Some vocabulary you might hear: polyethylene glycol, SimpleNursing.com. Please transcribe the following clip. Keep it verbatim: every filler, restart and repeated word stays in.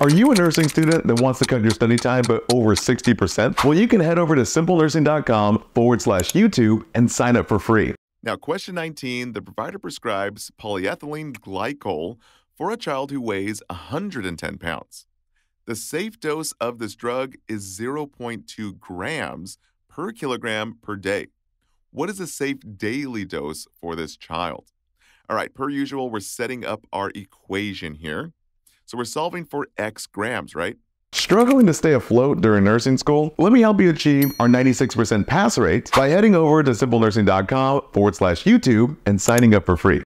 Are you a nursing student that wants to cut your study time by over sixty percent? Well, you can head over to SimpleNursing.com forward slash YouTube and sign up for free. Now, question nineteen, the provider prescribes polyethylene glycol for a child who weighs one hundred ten pounds. The safe dose of this drug is zero point two grams per kilogram per day. What is the safe daily dose for this child? All right, per usual, we're setting up our equation here. So we're solving for X grams, right? Struggling to stay afloat during nursing school? Let me help you achieve our ninety-six percent pass rate by heading over to SimpleNursing.com forward slash YouTube and signing up for free.